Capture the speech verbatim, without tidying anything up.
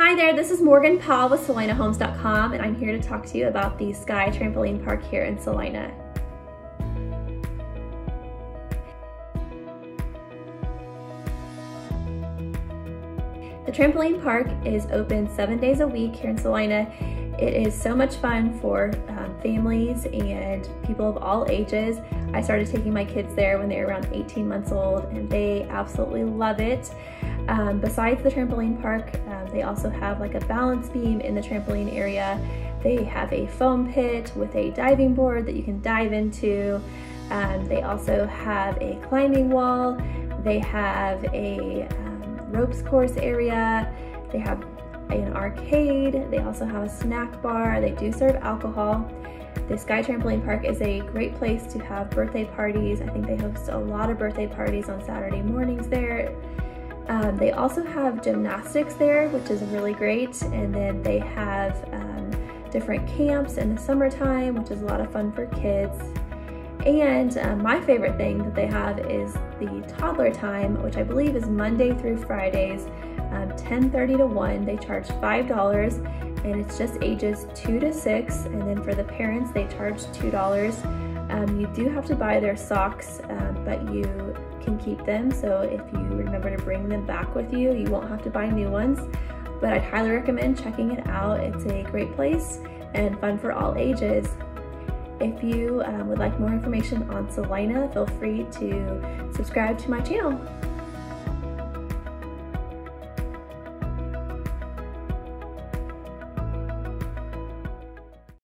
Hi there, this is Morgan Powell with Salina Homes dot com, and I'm here to talk to you about the Sky Trampoline Park here in Salina. The trampoline park is open seven days a week here in Salina. It is so much fun for um, families and people of all ages. I started taking my kids there when they were around eighteen months old, and they absolutely love it. Um, besides the trampoline park, um, they also have like a balance beam in the trampoline area. They have a foam pit with a diving board that you can dive into. Um, they also have a climbing wall. They have a um, ropes course area, they have an arcade, they also have a snack bar, they do serve alcohol. The Sky Trampoline Park is a great place to have birthday parties. I think they host a lot of birthday parties on Saturday mornings there. Um, they also have gymnastics there, which is really great, and then they have um, different camps in the summertime, which is a lot of fun for kids. And uh, my favorite thing that they have is the toddler time, which I believe is Monday through Fridays, um, ten thirty to one. They charge five dollars, and it's just ages two to six. And then for the parents, they charge two dollars. Um, you do have to buy their socks, um, but you can keep them. So if you remember to bring them back with you, you won't have to buy new ones. But I'd highly recommend checking it out. It's a great place and fun for all ages. If you um, would like more information on Salina, feel free to subscribe to my channel.